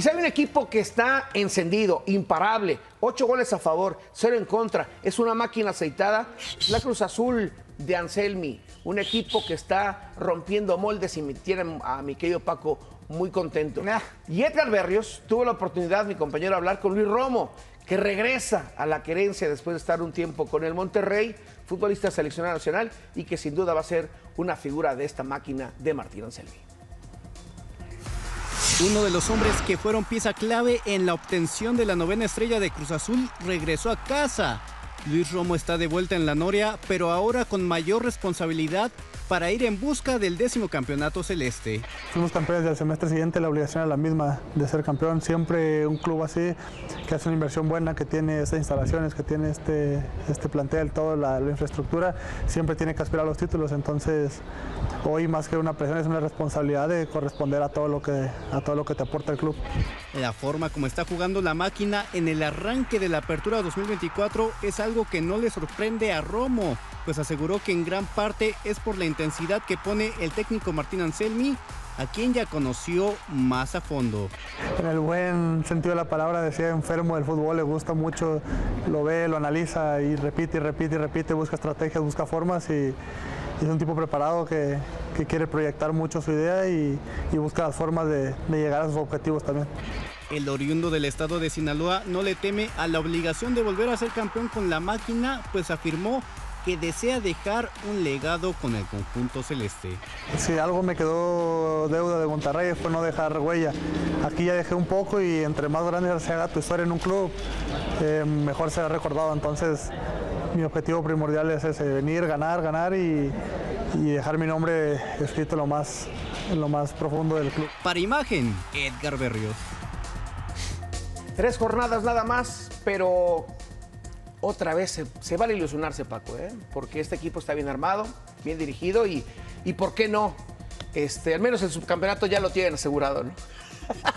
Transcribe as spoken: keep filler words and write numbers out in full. Y sabe, un equipo que está encendido, imparable, ocho goles a favor, cero en contra, es una máquina aceitada, la Cruz Azul de Anselmi, un equipo que está rompiendo moldes y me tiene a mi querido Paco muy contento. Nah. Y Edgar Berrios tuvo la oportunidad, mi compañero, de hablar con Luis Romo, que regresa a la querencia después de estar un tiempo con el Monterrey, futbolista seleccionado nacional y que sin duda va a ser una figura de esta máquina de Martín Anselmi. Uno de los hombres que fueron pieza clave en la obtención de la novena estrella de Cruz Azul regresó a casa. Luis Romo está de vuelta en La Noria, pero ahora con mayor responsabilidad para ir en busca del décimo campeonato celeste. Fuimos campeones del semestre siguiente, la obligación era la misma de ser campeón. Siempre un club así, que hace una inversión buena, que tiene estas instalaciones, que tiene este, este plantel, toda la, la infraestructura, siempre tiene que aspirar a los títulos. Entonces, hoy más que una presión es una responsabilidad de corresponder a todo lo que, a todo lo que te aporta el club. La forma como está jugando la máquina en el arranque de la apertura dos mil veinticuatro es algo que no le sorprende a Romo, pues aseguró que en gran parte es por la intensidad que pone el técnico Martín Anselmi, a quien ya conoció más a fondo. En el buen sentido de la palabra, decía enfermo del fútbol, le gusta mucho, lo ve, lo analiza y repite y repite y repite, busca estrategias, busca formas y... Es un tipo preparado que, que quiere proyectar mucho su idea y, y busca las formas de, de llegar a sus objetivos también. El oriundo del estado de Sinaloa no le teme a la obligación de volver a ser campeón con la máquina, pues afirmó que desea dejar un legado con el conjunto celeste. Si algo me quedó deuda de Monterrey fue no dejar huella. Aquí ya dejé un poco y entre más grande se haga tu historia en un club, eh, mejor será recordado. Entonces, mi objetivo primordial es ese, venir, ganar, ganar y, y dejar mi nombre escrito en lo más, en lo más profundo del club. Para Imagen, Edgar Berrios. Tres jornadas nada más, pero otra vez se, se vale ilusionarse, Paco, ¿eh? Porque este equipo está bien armado, bien dirigido y, y ¿por qué no? Este, al menos el subcampeonato ya lo tienen asegurado, ¿no?